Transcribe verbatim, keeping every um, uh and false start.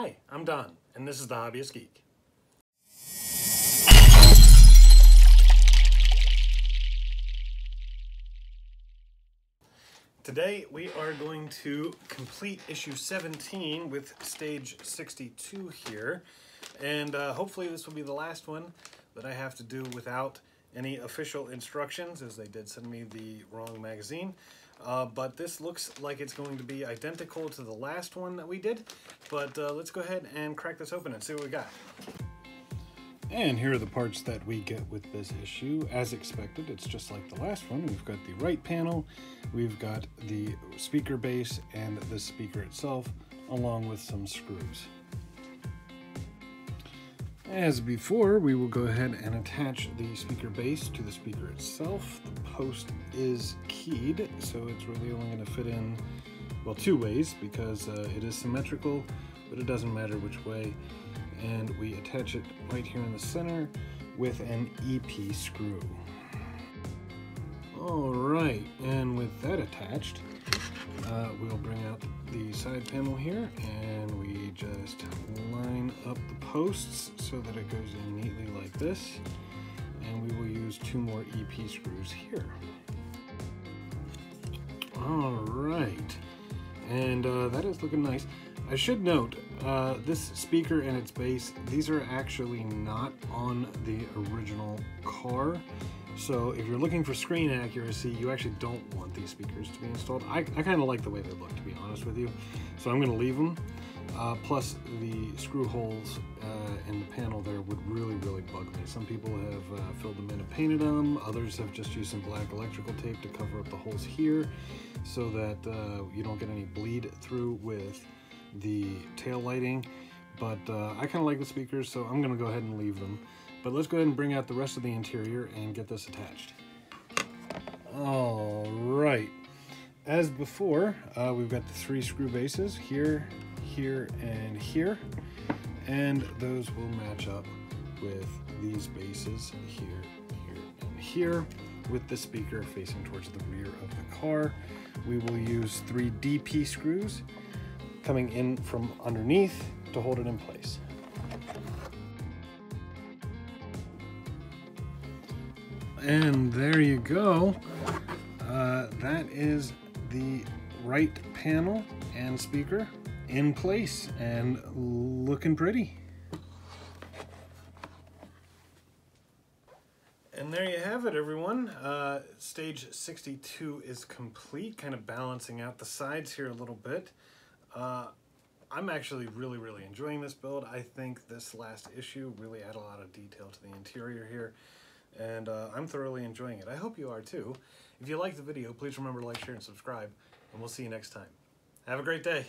Hi, I'm Don, and this is The Hobbyist Geek. Today we are going to complete issue seventeen with stage sixty-two here, and uh, hopefully this will be the last one that I have to do without any official instructions, as they did send me the wrong magazine. Uh, but this looks like it's going to be identical to the last one that we did, but uh, let's go ahead and crack this open and see what we got. And here are the parts that we get with this issue. As expected, it's just like the last one. We've got the right panel, we've got the speaker base and the speaker itself, along with some screws. As before, we will go ahead and attach the speaker base to the speaker itself. The post is keyed, so it's really only going to fit in, well, two ways, because uh, it is symmetrical, but it doesn't matter which way. And we attach it right here in the center with an E P screw. All right, and with that attached, uh, we'll bring out the side panel here, and we just line up the posts so that it goes in neatly like this, and we will use two more E P screws here. All right, and uh, that is looking nice. I should note, uh, this speaker and its base, these are actually not on the original car. So if you're looking for screen accuracy, you actually don't want these speakers to be installed. I, I kind of like the way they look, to be honest with you. So I'm going to leave them. Uh, plus, the screw holes uh, in the panel there would really, really bug me. Some people have uh, filled them in and painted them. Others have just used some black electrical tape to cover up the holes here so that uh, you don't get any bleed through with the tail lighting. But uh, I kind of like the speakers, so I'm going to go ahead and leave them. But let's go ahead and bring out the rest of the interior and get this attached. All right. As before, uh, we've got the three screw bases here, here, and here. And those will match up with these bases here, here, and here, with the speaker facing towards the rear of the car. We will use three D P screws coming in from underneath to hold it in place. And there you go. Uh, that is the right panel and speaker in place and looking pretty. And there you have it, everyone. Uh, stage sixty-two is complete, kind of balancing out the sides here a little bit. Uh, I'm actually really, really enjoying this build. I think this last issue really added a lot of detail to the interior here. And uh, I'm thoroughly enjoying it. I hope you are too. If you liked the video, please remember to like, share, and subscribe, and we'll see you next time. Have a great day.